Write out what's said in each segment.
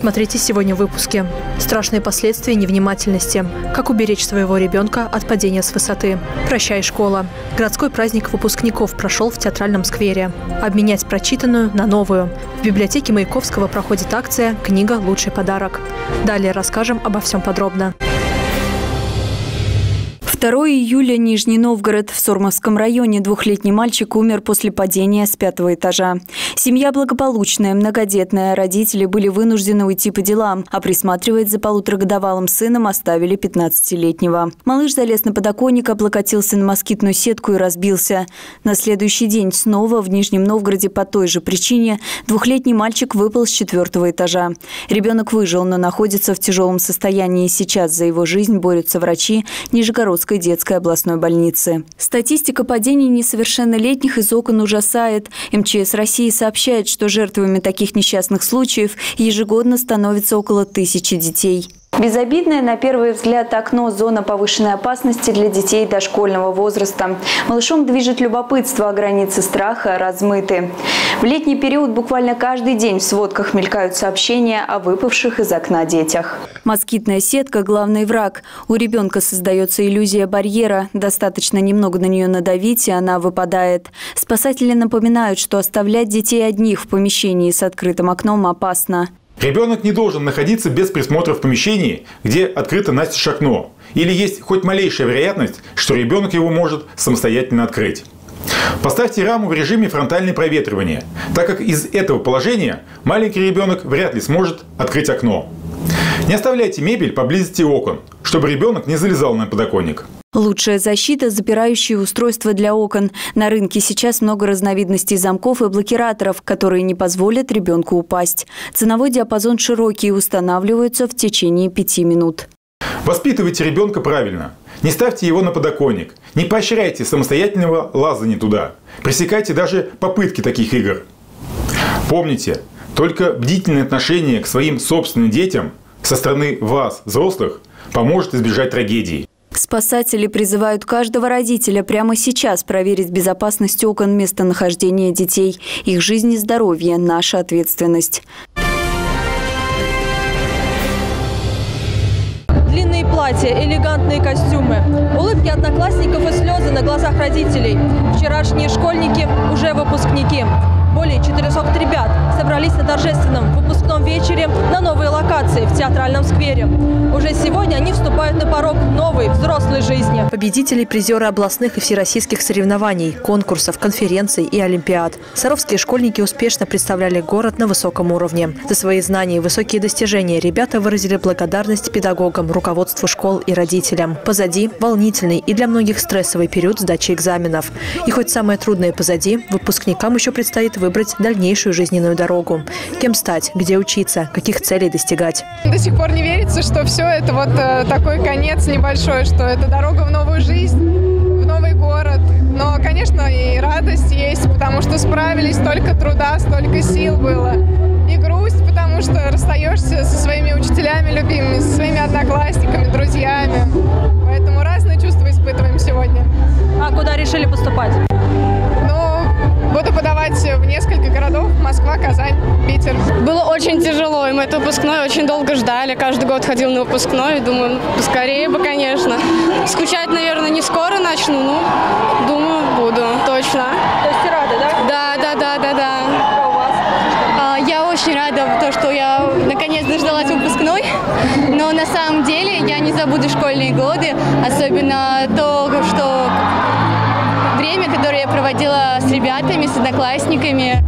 Смотрите сегодня в выпуске. Страшные последствия невнимательности. Как уберечь своего ребенка от падения с высоты. Прощай, школа. Городской праздник выпускников прошел в театральном сквере. Обменять прочитанную на новую. В библиотеке Маяковского проходит акция «Книга – лучший подарок». Далее расскажем обо всем подробно. 2 июля, Нижний Новгород. В Сормовском районе двухлетний мальчик умер после падения с 5-го этажа. Семья благополучная, многодетная. Родители были вынуждены уйти по делам, а присматривать за полуторагодовалым сыном оставили 15-летнего. Малыш залез на подоконник, облокотился на москитную сетку и разбился. На следующий день снова в Нижнем Новгороде по той же причине двухлетний мальчик выпал с 4-го этажа. Ребенок выжил, но находится в тяжелом состоянии. Сейчас за его жизнь борются врачи Нижегородского детской областной больницы. Статистика падений несовершеннолетних из окон ужасает. МЧС России сообщает, что жертвами таких несчастных случаев ежегодно становится около 1000 детей. Безобидное на первый взгляд окно – зона повышенной опасности для детей дошкольного возраста. Малышом движет любопытство, а границы страха размыты. В летний период буквально каждый день в сводках мелькают сообщения о выпавших из окна детях. Москитная сетка – главный враг. У ребенка создается иллюзия барьера. Достаточно немного на нее надавить, и она выпадает. Спасатели напоминают, что оставлять детей одних в помещении с открытым окном опасно. Ребенок не должен находиться без присмотра в помещении, где открыто настежь окно, или есть хоть малейшая вероятность, что ребенок его может самостоятельно открыть. Поставьте раму в режиме фронтальной проветривания, так как из этого положения маленький ребенок вряд ли сможет открыть окно. Не оставляйте мебель поблизости окон, чтобы ребенок не залезал на подоконник. Лучшая защита – запирающие устройства для окон. На рынке сейчас много разновидностей замков и блокираторов, которые не позволят ребенку упасть. Ценовой диапазон широкий, устанавливаются в течение 5 минут. Воспитывайте ребенка правильно. Не ставьте его на подоконник. Не поощряйте самостоятельного лазания туда. Пресекайте даже попытки таких игр. Помните, только бдительное отношение к своим собственным детям со стороны вас, взрослых, поможет избежать трагедии. Спасатели призывают каждого родителя прямо сейчас проверить безопасность окон, местонахождения детей. Их жизнь и здоровье – наша ответственность. Длинные платья, элегантные костюмы, улыбки одноклассников и слезы на глазах родителей. Вчерашние школьники уже выпускники. Более 400 ребят собрались на торжественном выпускном вечере на новой локации в театральном сквере. Уже сегодня они вступают на порог новой взрослой жизни. Победители, призеры областных и всероссийских соревнований, конкурсов, конференций и олимпиад. Саровские школьники успешно представляли город на высоком уровне. За свои знания и высокие достижения ребята выразили благодарность педагогам, руководству школ и родителям. Позади волнительный и для многих стрессовый период сдачи экзаменов. И хоть самое трудное позади, выпускникам еще предстоит выбрать дальнейшую жизненную дорогу. Кем стать, где учиться, каких целей достигать. До сих пор не верится, что все это вот такой конец небольшой, что это дорога в новую жизнь, в новый город. Но, конечно, и радость есть, потому что справились, столько труда, столько сил было. И грусть, потому что расстаешься со своими учителями любимыми, со своими одноклассниками, друзьями. Поэтому разные чувства испытываем сегодня. А куда решили поступать? Буду подавать в несколько городов: Москва, Казань, Питер. Было очень тяжело, и мы это выпускное очень долго ждали. Каждый год ходил на выпускной, думаю, скорее бы, конечно. Скучать, наверное, не скоро начну, но думаю, буду, точно. То есть ты рада, да? Да. А у вас? Я очень рада, то, что я наконец дождалась выпускной, но на самом деле я не забуду школьные годы, особенно то, что... время, которое я проводила с ребятами, с одноклассниками,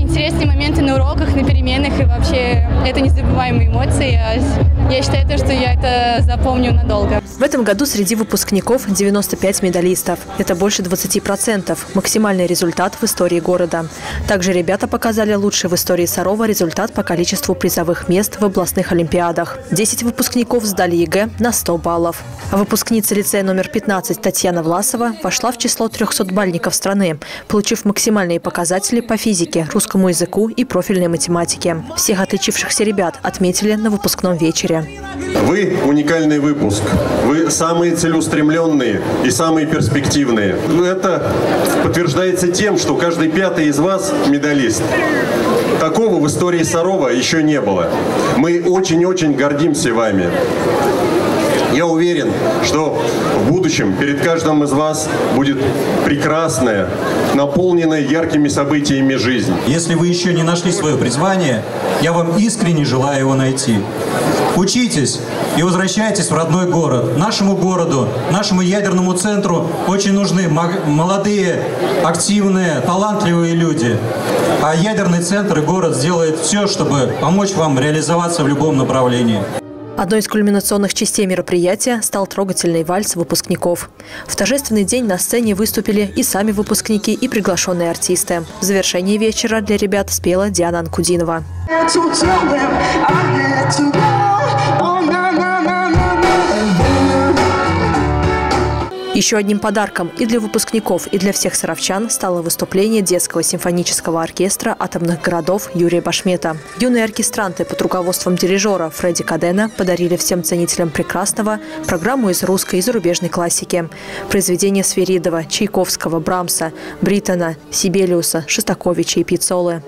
интересные моменты на уроках, на переменах, и вообще это незабываемые эмоции. Я считаю, что я это запомню надолго. В этом году среди выпускников 95 медалистов. Это больше 20%. Максимальный результат в истории города. Также ребята показали лучший в истории Сарова результат по количеству призовых мест в областных олимпиадах. 10 выпускников сдали ЕГЭ на 100 баллов. А выпускница лицея номер 15 Татьяна Власова вошла в число 300-бальников страны, получив максимальные показатели по физике, русскому языку и профильной математике. Всех отличившихся ребят отметили на выпускном вечере. театре. Вы уникальный выпуск. Вы самые целеустремленные и самые перспективные. Это подтверждается тем, что каждый пятый из вас медалист. Такого в истории Сарова еще не было. Мы очень-очень гордимся вами. Я уверен, что в будущем перед каждым из вас будет прекрасная, наполненная яркими событиями жизнь. Если вы еще не нашли свое призвание, я вам искренне желаю его найти. Учитесь и возвращайтесь в родной город. Нашему городу, нашему ядерному центру очень нужны молодые, активные, талантливые люди. А ядерный центр и город сделает все, чтобы помочь вам реализоваться в любом направлении. Одной из кульминационных частей мероприятия стал трогательный вальс выпускников. В торжественный день на сцене выступили и сами выпускники, и приглашенные артисты. В завершении вечера для ребят спела Диана Анкудинова. Еще одним подарком и для выпускников, и для всех саровчан стало выступление Детского симфонического оркестра атомных городов Юрия Башмета. Юные оркестранты под руководством дирижера Фредди Кадена подарили всем ценителям прекрасного программу из русской и зарубежной классики. Произведения Свиридова, Чайковского, Брамса, Бриттона, Сибелиуса, Шостаковича и Пиццолы.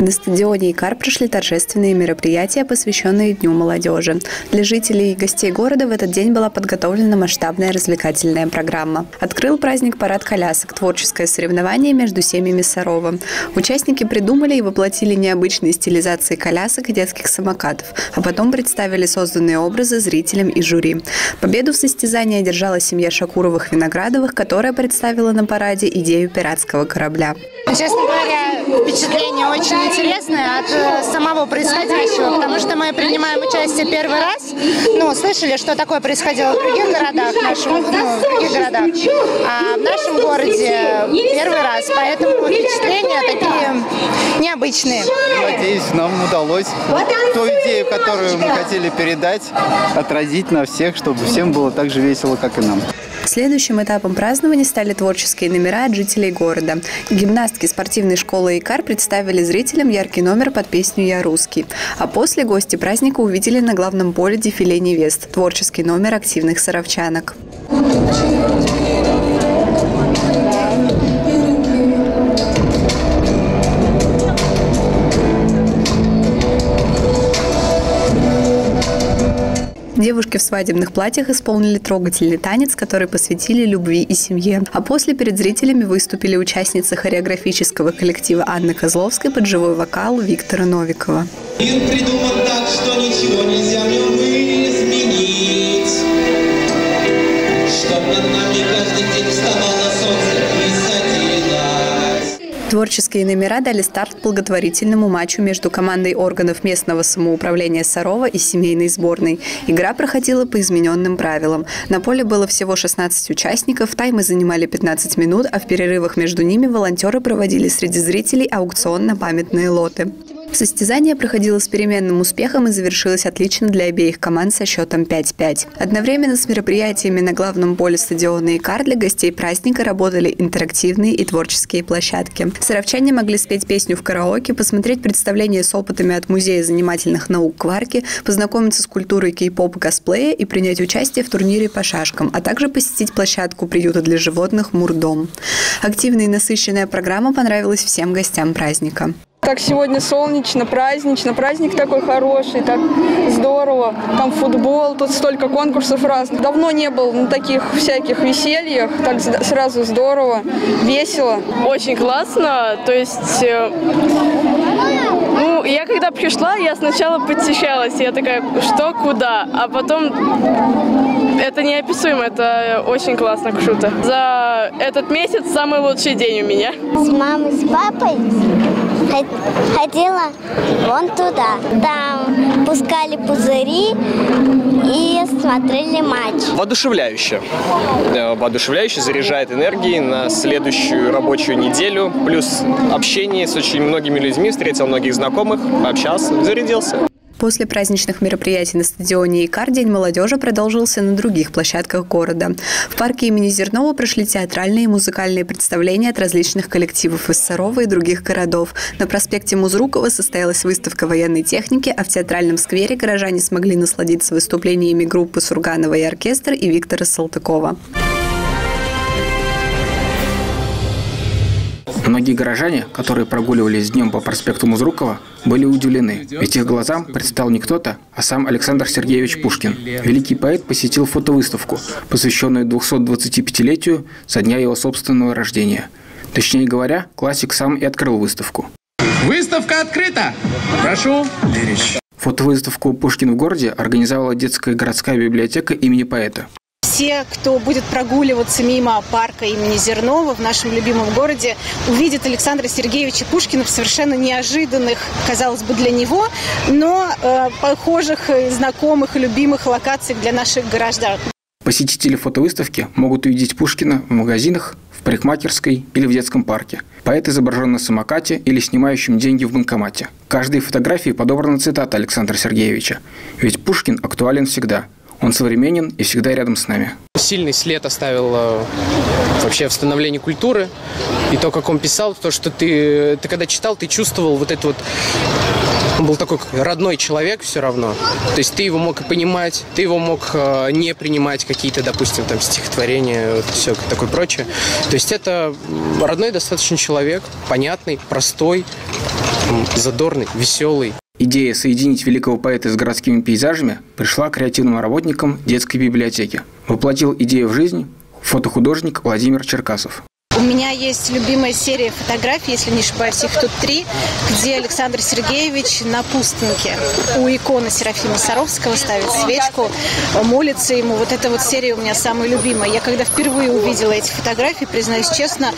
На стадионе ИКАР прошли торжественные мероприятия, посвященные Дню молодежи. Для жителей и гостей города в этот день была подготовлена масштабная развлекательная программа. Открыл праздник парад колясок, творческое соревнование между семьями Сарова. Участники придумали и воплотили необычные стилизации колясок и детских самокатов, а потом представили созданные образы зрителям и жюри. Победу в состязании одержала семья Шакуровых-Виноградовых, которая представила на параде идею пиратского корабля. Честно говоря, впечатление очень интересное от самого происходящего, потому что мы принимаем участие первый раз, слышали, что такое происходило в других городах, а в нашем городе первый раз, поэтому впечатления такие необычные. Надеюсь, нам удалось ту идею, которую мы хотели передать, отразить на всех, чтобы всем было так же весело, как и нам. Следующим этапом празднования стали творческие номера от жителей города. Гимнастки спортивной школы ИКАР представили зрителям яркий номер под песню «Я русский». А после гости праздника увидели на главном поле дефиле невест – творческий номер активных саровчанок. Девушки в свадебных платьях исполнили трогательный танец, который посвятили любви и семье. А после перед зрителями выступили участницы хореографического коллектива Анны Козловской под живой вокал Виктора Новикова. Мир придуман так, что ничего нельзя в нем изменить. Чтобы нами каждый день вставало солнце и садилось. Творческие номера дали старт благотворительному матчу между командой органов местного самоуправления Сарова и семейной сборной. Игра проходила по измененным правилам. На поле было всего 16 участников, таймы занимали 15 минут, а в перерывах между ними волонтеры проводили среди зрителей аукцион на памятные лоты. Состязание проходило с переменным успехом и завершилось отлично для обеих команд со счетом 5-5. Одновременно с мероприятиями на главном поле стадиона ИКАР для гостей праздника работали интерактивные и творческие площадки. Саровчане могли спеть песню в караоке, посмотреть представление с опытами от Музея занимательных наук «Кварки», познакомиться с культурой кей-попа, косплея и принять участие в турнире по шашкам, а также посетить площадку приюта для животных «Мурдом». Активная и насыщенная программа понравилась всем гостям праздника. Так сегодня солнечно, празднично, праздник такой хороший, так здорово. Там футбол, тут столько конкурсов разных. Давно не был на таких всяких весельях, так сразу здорово, весело. Очень классно, то есть... я когда пришла, я сначала потешалась, я такая, что, куда, а потом это неописуемо, это очень классно, круто. За этот месяц самый лучший день у меня. С мамой, с папой ходила вон туда, там пускали пузыри и смотрели матч. Воодушевляюще, воодушевляюще, заряжает энергией на следующую рабочую неделю, плюс общение с очень многими людьми, встретил многих знакомых, пообщался, зарядился. После праздничных мероприятий на стадионе «ИКАР» День молодежи продолжился на других площадках города. В парке имени Зернова прошли театральные и музыкальные представления от различных коллективов из Сарова и других городов. На проспекте Музрукова состоялась выставка военной техники, а в театральном сквере горожане смогли насладиться выступлениями группы «Сурганова и оркестра» и Виктора Салтыкова. Многие горожане, которые прогуливались днем по проспекту Музрукова, были удивлены, ведь их глазам предстал не кто-то, а сам Александр Сергеевич Пушкин. Великий поэт посетил фотовыставку, посвященную 225-летию со дня его собственного рождения. Точнее говоря, классик сам и открыл выставку. Выставка открыта! Прошу! Фотовыставку «Пушкин в городе» организовала детская городская библиотека имени поэта. Все, кто будет прогуливаться мимо парка имени Зернова в нашем любимом городе, увидят Александра Сергеевича Пушкина в совершенно неожиданных, казалось бы, для него, но похожих, знакомых и любимых локациях для наших горожан. Посетители фотовыставки могут увидеть Пушкина в магазинах, в парикмахерской или в детском парке. Поэт изображен на самокате или снимающим деньги в банкомате. Каждой фотографии подобрана цитата Александра Сергеевича. Ведь Пушкин актуален всегда. Он современен и всегда рядом с нами. Сильный след оставил вообще в становлении культуры. И то, как он писал, то, что ты когда читал, ты чувствовал вот это вот... Он был такой родной человек все равно. То есть ты его мог и понимать, ты его мог не принимать, какие-то, допустим, там стихотворения, вот, все такое прочее. То есть это родной достаточно человек, понятный, простой, задорный, веселый. Идея соединить великого поэта с городскими пейзажами пришла к креативным работникам детской библиотеки. Воплотил идею в жизнь фотохудожник Владимир Черкасов. У меня есть любимая серия фотографий, если не ошибаюсь, их тут 3, где Александр Сергеевич на пустынке у иконы Серафима Саровского ставит свечку, молится ему. Вот эта вот серия у меня самая любимая. Я когда впервые увидела эти фотографии, признаюсь честно,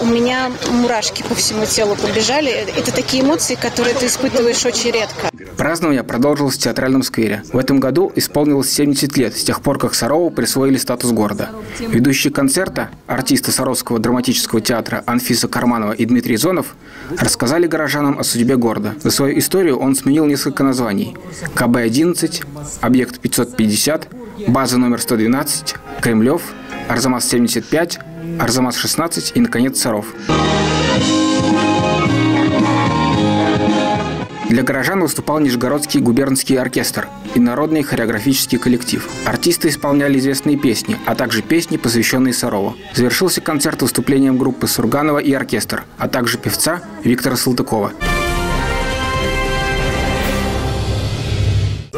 у меня мурашки по всему телу побежали. Это такие эмоции, которые ты испытываешь очень редко. Празднование продолжилось в театральном сквере. В этом году исполнилось 70 лет, с тех пор, как Сарову присвоили статус города. Ведущие концерта, артисты Саровского драматического театра Анфиса Карманова и Дмитрий Зонов рассказали горожанам о судьбе города. За свою историю он сменил несколько названий: КБ-11, Объект 550, База номер 112, Кремлев, Арзамас-75, Арзамас-16 и, наконец, Саров. Для горожан выступал Нижегородский губернский оркестр и народный хореографический коллектив. Артисты исполняли известные песни, а также песни, посвященные Сарову. Завершился концерт выступлением группы «Сурганова и оркестр», а также певца Виктора Салтыкова.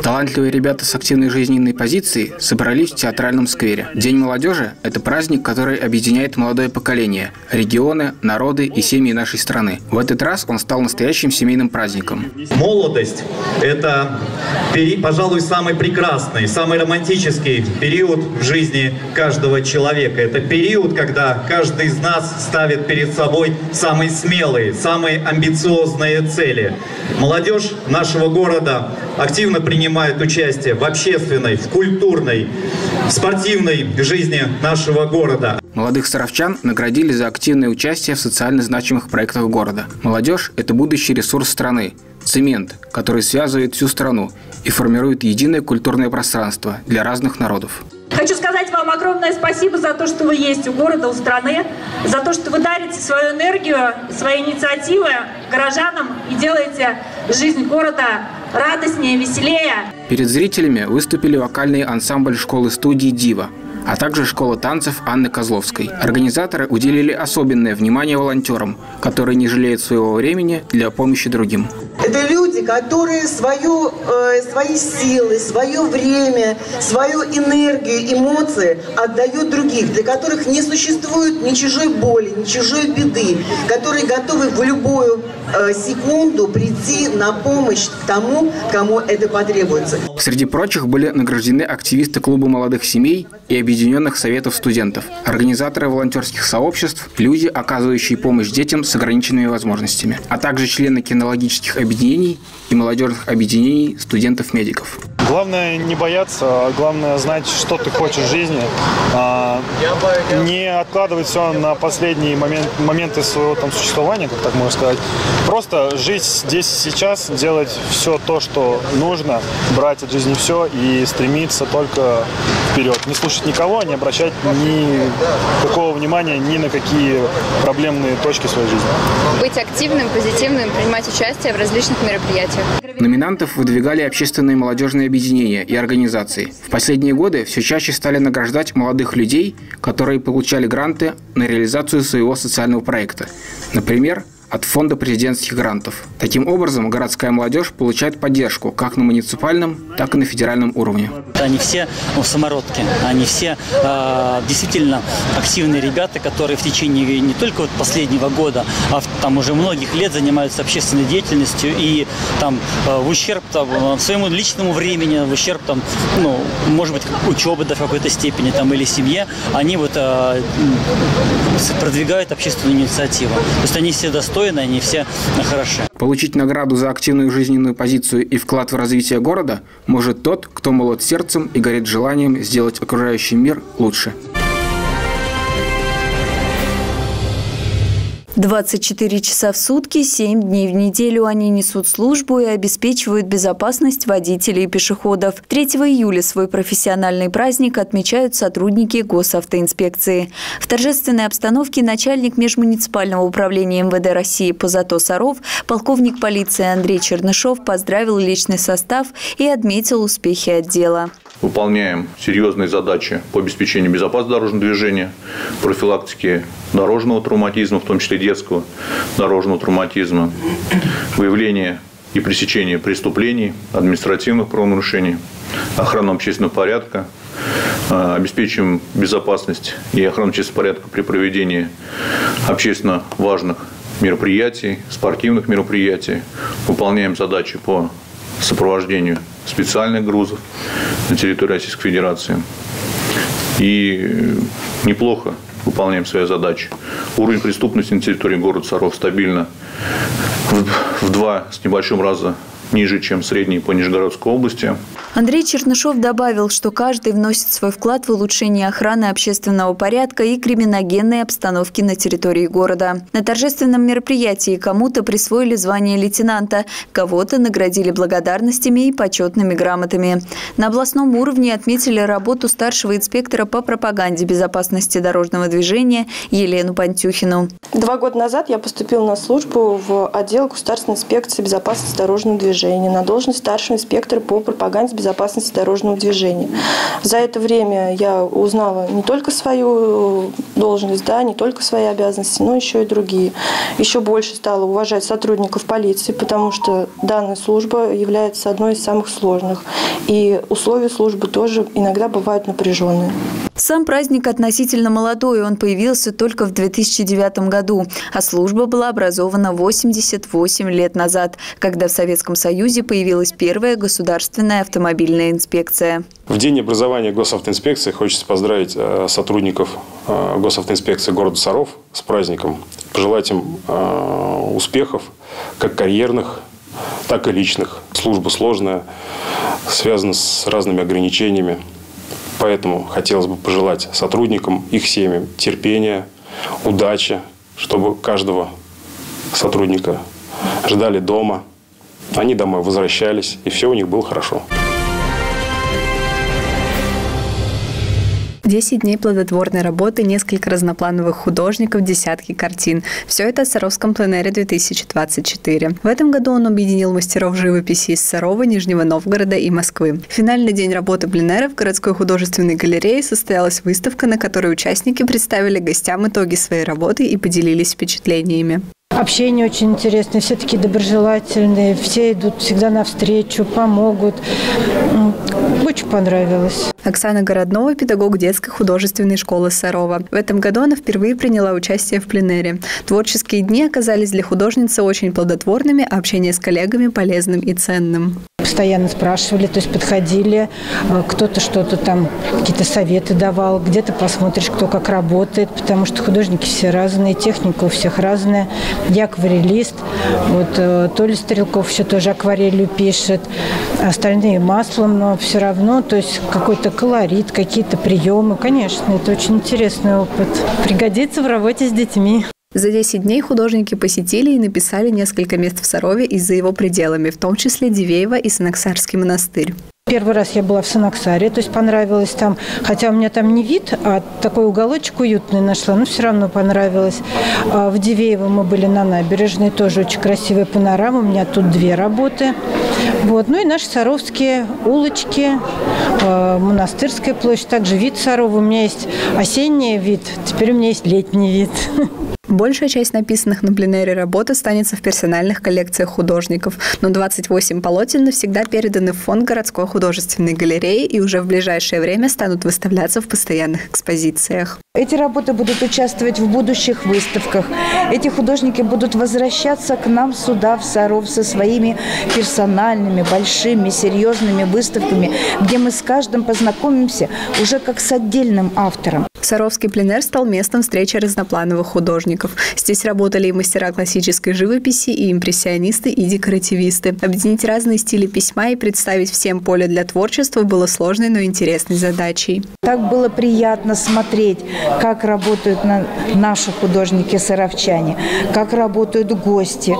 Талантливые ребята с активной жизненной позицией собрались в театральном сквере. День молодежи – это праздник, который объединяет молодое поколение, регионы, народы и семьи нашей страны. В этот раз он стал настоящим семейным праздником. Молодость – это, пожалуй, самый прекрасный, самый романтический период в жизни каждого человека. Это период, когда каждый из нас ставит перед собой самые смелые, самые амбициозные цели. Молодежь нашего города активно принимает участие в общественной, в культурной, в спортивной жизни нашего города. Молодых саровчан наградили за активное участие в социально значимых проектах города. Молодежь – это будущий ресурс страны, цемент, который связывает всю страну и формирует единое культурное пространство для разных народов. Хочу сказать вам огромное спасибо за то, что вы есть у города, у страны, за то, что вы дарите свою энергию, свои инициативы горожанам и делаете жизнь города радостнее, веселее. Перед зрителями выступили вокальный ансамбль школы-студии «Дива», а также школа танцев Анны Козловской. Организаторы уделили особенное внимание волонтерам, которые не жалеют своего времени для помощи другим. Это люди, которые свои силы, свое время, свою энергию, эмоции отдают других, для которых не существует ни чужой боли, ни чужой беды, которые готовы в любую секунду прийти на помощь тому, кому это потребуется. Среди прочих были награждены активисты клуба молодых семей и объединенных советов студентов, организаторы волонтерских сообществ, люди, оказывающие помощь детям с ограниченными возможностями, а также члены кинологических объединений и молодежных объединений студентов-медиков. Главное не бояться, главное знать, что ты хочешь в жизни. Не откладывать все на последние моменты своего там существования, как так можно сказать. Просто жить здесь сейчас, делать все то, что нужно, брать от жизни все и стремиться только вперед. Не слушать никого, не обращать никакого внимания ни на какие проблемные точки своей жизни. Быть активным, позитивным, принимать участие в различных мероприятиях. Номинантов выдвигали общественные молодежные объединения и организации. В последние годы все чаще стали награждать молодых людей, которые получали гранты на реализацию своего социального проекта. Например, от фонда президентских грантов. Таким образом, городская молодежь получает поддержку как на муниципальном, так и на федеральном уровне. Они все самородки, они все действительно активные ребята, которые в течение не только вот последнего года, а там уже многих лет занимаются общественной деятельностью и там в ущерб там, своему личному времени, в ущерб там, ну, может быть, учебы до какой-то степени там, или семье, они вот продвигают общественную инициативу. То есть они все достойны. Они все хороши. Получить награду за активную жизненную позицию и вклад в развитие города может тот, кто молод сердцем и горит желанием сделать окружающий мир лучше. 24 часа в сутки, 7 дней в неделю они несут службу и обеспечивают безопасность водителей и пешеходов. 3 июля свой профессиональный праздник отмечают сотрудники Госавтоинспекции. В торжественной обстановке начальник межмуниципального управления МВД России по ЗАТО Саров, полковник полиции Андрей Чернышев поздравил личный состав и отметил успехи отдела. Выполняем серьезные задачи по обеспечению безопасности дорожного движения, профилактике дорожного травматизма, в том числе детского дорожного травматизма, выявление и пресечение преступлений, административных правонарушений, охрану общественного порядка, обеспечиваем безопасность и охрану общественного порядка при проведении общественно важных мероприятий, спортивных мероприятий, выполняем задачи по сопровождению специальных грузов на территории Российской Федерации. И неплохо выполняем свои задачи. Уровень преступности на территории города Саров стабильно в 2 с небольшим раза ниже, чем средний по Нижегородской области. Андрей Чернышев добавил, что каждый вносит свой вклад в улучшение охраны общественного порядка и криминогенной обстановки на территории города. На торжественном мероприятии кому-то присвоили звание лейтенанта, кого-то наградили благодарностями и почетными грамотами. На областном уровне отметили работу старшего инспектора по пропаганде безопасности дорожного движения Елену Пантюхину. 2 года назад я поступила на службу в отдел Государственной инспекции безопасности дорожного движения на должность старшего инспектора по пропаганде безопасности дорожного движения. За это время я узнала не только свою должность, да, не только свои обязанности, но еще и другие. Еще больше стала уважать сотрудников полиции, потому что данная служба является одной из самых сложных. И условия службы тоже иногда бывают напряженные. Сам праздник относительно молодой, он появился только в 2009 году, а служба была образована 88 лет назад, когда в Советском Союзе появилась первая государственная автомобильная инспекция. В день образования Госавтоинспекции хочется поздравить сотрудников Госавтоинспекции города Саров с праздником, пожелать им успехов, как карьерных, так и личных. Служба сложная, связана с разными ограничениями. Поэтому хотелось бы пожелать сотрудникам, их семьям терпения, удачи, чтобы каждого сотрудника ждали дома, они домой возвращались, и все у них было хорошо. 10 дней плодотворной работы, несколько разноплановых художников, десятки картин. Все это в Саровском пленэре 2024. В этом году он объединил мастеров живописи из Сарова, Нижнего Новгорода и Москвы. В финальный день работы пленэра в городской художественной галерее состоялась выставка, на которой участники представили гостям итоги своей работы и поделились впечатлениями. Общение очень интересное, все такие доброжелательные, все идут всегда навстречу, помогут. Очень понравилось. Оксана Городнова – педагог детской художественной школы Сарова. В этом году она впервые приняла участие в пленэре. Творческие дни оказались для художницы очень плодотворными, а общение с коллегами – полезным и ценным. Постоянно спрашивали, то есть подходили, кто-то что-то там, какие-то советы давал, где-то посмотришь, кто как работает, потому что художники все разные, техника у всех разная. Я акварелист, вот Толя Стрелков все тоже акварелью пишет, остальные маслом, но все равно, то есть какой-то колорит, какие-то приемы, конечно, это очень интересный опыт, пригодится в работе с детьми. За 10 дней художники посетили и написали несколько мест в Сарове и за его пределами, в том числе Дивеево и Санаксарский монастырь. Первый раз я была в Санаксаре, то есть понравилось там, хотя у меня там не вид, а такой уголочек уютный нашла, но все равно понравилось. В Дивеево мы были на набережной, тоже очень красивая панорама, у меня тут 2 работы. Вот. Ну и наши саровские улочки, монастырская площадь, также вид Сарова. У меня есть осенний вид, теперь у меня есть летний вид. Большая часть написанных на пленэре работ останется в персональных коллекциях художников, но 28 полотен навсегда переданы в фонд городской художественной галереи и уже в ближайшее время станут выставляться в постоянных экспозициях. Эти работы будут участвовать в будущих выставках. Эти художники будут возвращаться к нам сюда, в Саров, со своими персональными, большими, серьезными выставками, где мы с каждым познакомимся уже как с отдельным автором. Саровский пленэр стал местом встречи разноплановых художников. Здесь работали и мастера классической живописи, и импрессионисты, и декоративисты. Объединить разные стили письма и представить всем поле для творчества было сложной, но интересной задачей. Так было приятно смотреть, как работают наши художники-саровчане, как работают гости.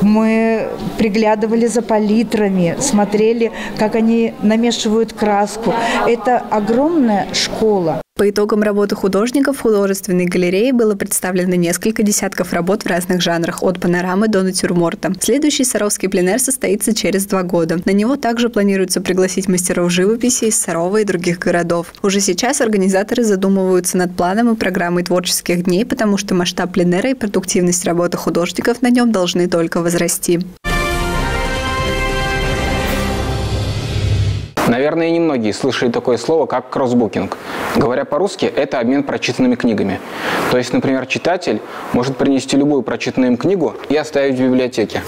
Мы приглядывали за палитрами, смотрели, как они намешивают краску. Это огромная школа. По итогам работы художников в художественной галерее было представлено несколько десятков работ в разных жанрах, от панорамы до натюрморта. Следующий Саровский пленэр состоится через 2 года. На него также планируется пригласить мастеров живописи из Сарова и других городов. Уже сейчас организаторы задумываются над планом и программой творческих дней, потому что масштаб пленэра и продуктивность работы художников на нем должны только возрасти. Наверное, немногие слышали такое слово, как кроссбукинг. Говоря по-русски, это обмен прочитанными книгами. То есть, например, читатель может принести любую прочитанную им книгу и оставить в библиотеке,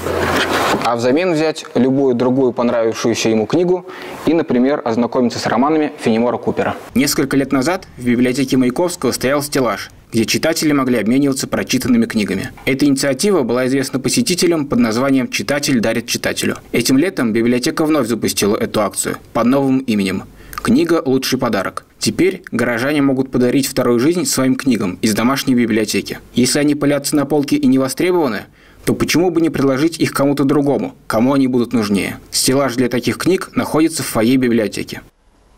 а взамен взять любую другую понравившуюся ему книгу и, например, ознакомиться с романами Фенимора Купера. Несколько лет назад в библиотеке Маяковского стоял стеллаж, где читатели могли обмениваться прочитанными книгами. Эта инициатива была известна посетителям под названием «Читатель дарит читателю». Этим летом библиотека вновь запустила эту акцию под новым именем «Книга – лучший подарок». Теперь горожане могут подарить вторую жизнь своим книгам из домашней библиотеки. Если они пылятся на полке и не востребованы, то почему бы не предложить их кому-то другому, кому они будут нужнее? Стеллаж для таких книг находится в фойе библиотеки.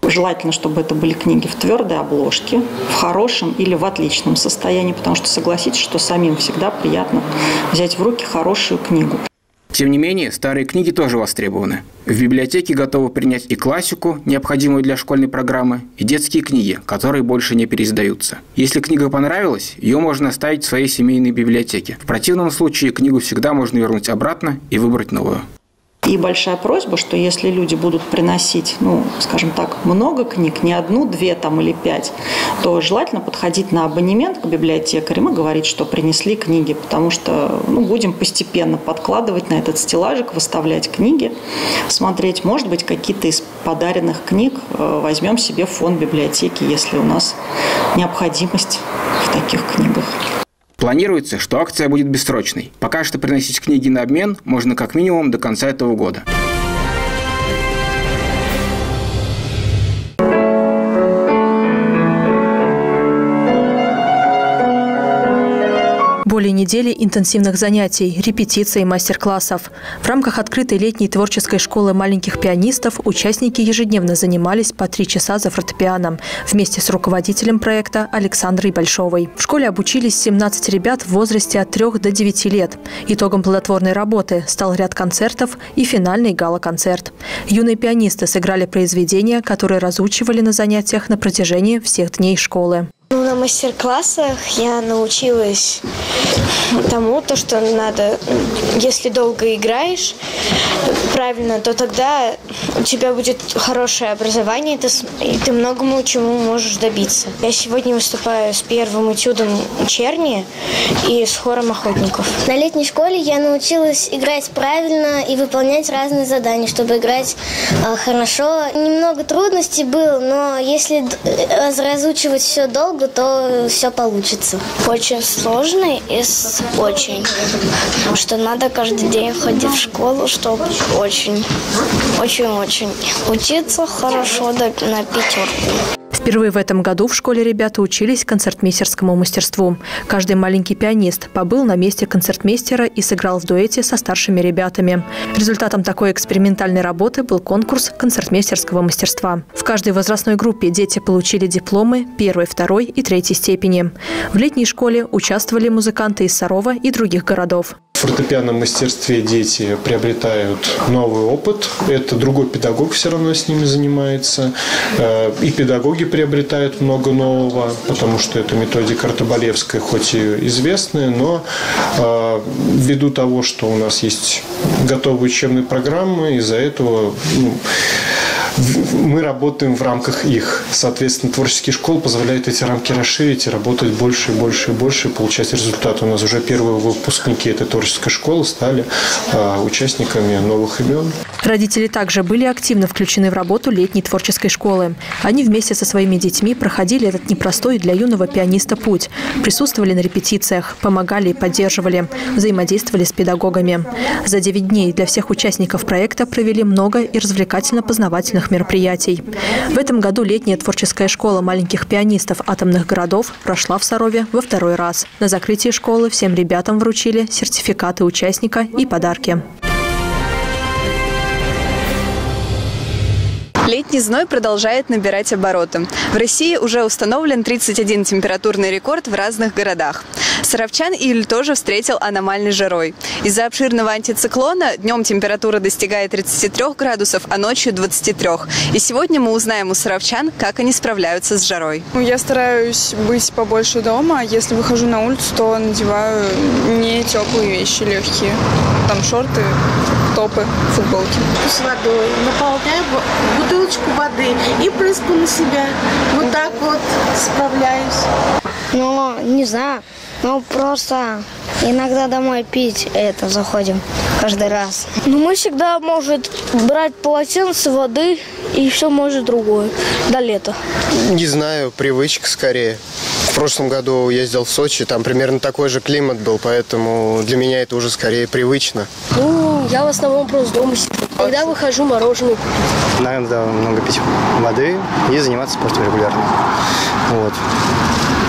Желательно, чтобы это были книги в твердой обложке, в хорошем или в отличном состоянии, потому что согласитесь, что самим всегда приятно взять в руки хорошую книгу. Тем не менее, старые книги тоже востребованы. В библиотеке готовы принять и классику, необходимую для школьной программы, и детские книги, которые больше не переиздаются. Если книга понравилась, ее можно оставить в своей семейной библиотеке. В противном случае книгу всегда можно вернуть обратно и выбрать новую. И большая просьба, что если люди будут приносить, ну, скажем так, много книг, не 1, 2 там или 5, то желательно подходить на абонемент к библиотекарям и говорить, что принесли книги, потому что будем постепенно подкладывать на этот стеллажик, выставлять книги, смотреть, может быть, какие-то из подаренных книг возьмем себе в фонд библиотеки, если у нас необходимость в таких книгах. Планируется, что акция будет бессрочной. Пока что приносить книги на обмен можно как минимум до конца этого года. Более недели интенсивных занятий, репетиций и мастер-классов. В рамках открытой летней творческой школы маленьких пианистов участники ежедневно занимались по 3 часа за фортепианом вместе с руководителем проекта Александрой Большовой. В школе обучились 17 ребят в возрасте от 3 до 9 лет. Итогом плодотворной работы стал ряд концертов и финальный гала-концерт. Юные пианисты сыграли произведения, которые разучивали на занятиях на протяжении всех дней школы. Ну, на мастер-классах я научилась тому, то, что надо, если долго играешь правильно, то тогда у тебя будет хорошее образование, и ты многому чему можешь добиться. Я сегодня выступаю с первым этюдом «Черни» и с хором охотников. На летней школе я научилась играть правильно и выполнять разные задания, чтобы играть хорошо. Немного трудностей было, но если разучивать все долго, то все получится. Очень сложный и очень. Потому что надо каждый день ходить в школу, чтобы очень учиться хорошо на пятерку. Впервые в этом году в школе ребята учились концертмейстерскому мастерству. Каждый маленький пианист побыл на месте концертмейстера и сыграл в дуэте со старшими ребятами. Результатом такой экспериментальной работы был конкурс концертмейстерского мастерства. В каждой возрастной группе дети получили дипломы 1-й, 2-й и 3-й степени. В летней школе участвовали музыканты из Сарова и других городов. В фортепианном мастерстве дети приобретают новый опыт. Это другой педагог все равно с ними занимается. И педагоги приобретают много нового, потому что эта методика Артобалевская, хоть и известная, но ввиду того, что у нас есть готовые учебные программы, из-за этого мы работаем в рамках их. Соответственно, творческие школы позволяют эти рамки расширить и работать больше и получать результаты. У нас уже первые выпускники этой творческой школы стали участниками новых имен. Родители также были активно включены в работу летней творческой школы. Они вместе со своими детьми проходили этот непростой для юного пианиста путь. Присутствовали на репетициях, помогали и поддерживали, взаимодействовали с педагогами. За 9 дней для всех участников проекта провели много и развлекательно-познавательных мероприятий. В этом году летняя творческая школа маленьких пианистов атомных городов прошла в Сарове во второй раз. На закрытии школы всем ребятам вручили сертификаты участника и подарки. Летний зной продолжает набирать обороты. В России уже установлен 31 температурный рекорд в разных городах. Саровчан июль тоже встретил аномальной жарой. Из-за обширного антициклона днем температура достигает 33 градусов, а ночью 23. И сегодня мы узнаем у саровчан, как они справляются с жарой. Я стараюсь быть побольше дома. Если выхожу на улицу, то надеваю не теплые вещи, легкие. Там шорты, топы, футболки. С водой наполняю бутылочку воды и прыскаю на себя. Вот так вот справляюсь. Ну, не знаю. Ну, просто иногда домой пить заходим каждый раз. Ну, мы всегда можем брать полотенце, воды и все, может, другое до лета. Не знаю, привычка скорее. В прошлом году ездил в Сочи, там примерно такой же климат был, поэтому для меня это уже скорее привычно. Ну, я в основном просто дома сижу. Когда выхожу, мороженое купить. Наверное, да, много пить воды и заниматься спортом регулярно. Вот.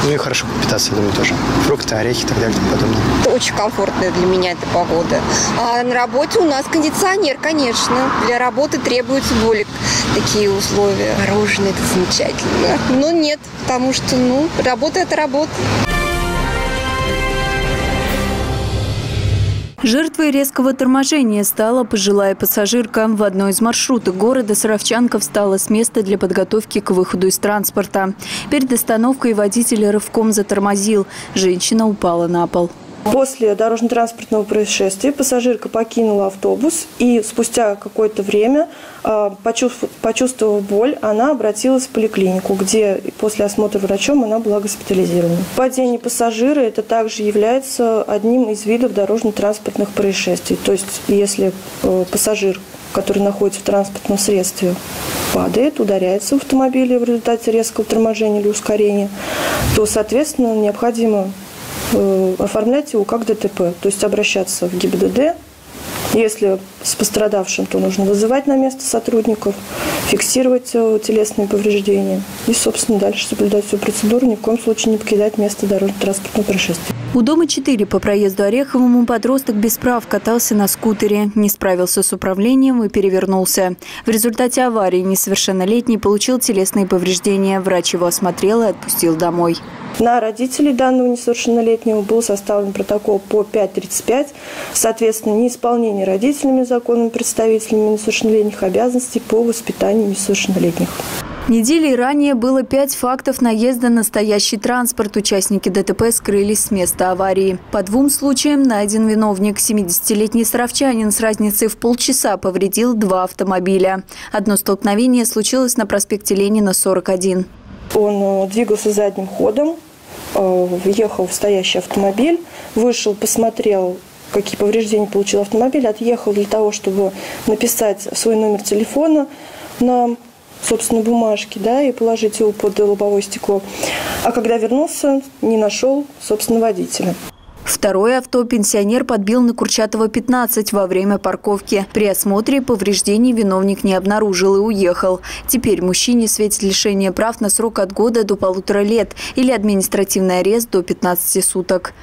Ну и хорошо питаться, я думаю, тоже. Фрукты, орехи и так далее и тому подобное. Очень комфортная для меня эта погода. А на работе у нас кондиционер, конечно. Для работы требуются более такие условия. Мороженое – это замечательно. Но нет, потому что, ну, работа – это работа. Жертвой резкого торможения стала пожилая пассажирка. В одной из маршрутов города саровчанка встала с места для подготовки к выходу из транспорта. Перед остановкой водитель рывком затормозил. Женщина упала на пол. После дорожно-транспортного происшествия пассажирка покинула автобус и спустя какое-то время, почувствовав боль, она обратилась в поликлинику, где после осмотра врачом она была госпитализирована. Падение пассажира – это также является одним из видов дорожно-транспортных происшествий. То есть, если пассажир, который находится в транспортном средстве, падает, ударяется в автомобиле в результате резкого торможения или ускорения, то, соответственно, необходимо оформлять его как ДТП, то есть обращаться в ГИБДД. Если с пострадавшим, то нужно вызывать на место сотрудников, фиксировать телесные повреждения и, собственно, дальше соблюдать всю процедуру, ни в коем случае не покидать место дорожно-транспортного происшествия. У дома 4 по проезду Ореховому подросток без прав катался на скутере, не справился с управлением и перевернулся. В результате аварии несовершеннолетний получил телесные повреждения. Врач его осмотрел и отпустил домой. На родителей данного несовершеннолетнего был составлен протокол по 5.35. Соответственно, неисполнение родителями, законными представителями несовершеннолетних обязанностей по воспитанию несовершеннолетних. Недели ранее было 5 фактов наезда на стоящий транспорт. Участники ДТП скрылись с места аварии. По двум случаям найден виновник. 70-летний саровчанин с разницей в полчаса повредил 2 автомобиля. Одно столкновение случилось на проспекте Ленина, 41. Он двигался задним ходом, въехал в стоящий автомобиль, вышел, посмотрел, какие повреждения получил автомобиль, отъехал для того, чтобы написать свой номер телефона на собственно бумажке, да, и положить его под лобовое стекло. А когда вернулся, не нашел, собственно, водителя. Второе авто пенсионер подбил на Курчатова, 15, во время парковки. При осмотре повреждений виновник не обнаружил и уехал. Теперь мужчине светит лишение прав на срок от года до 1,5 лет или административный арест до 15 суток.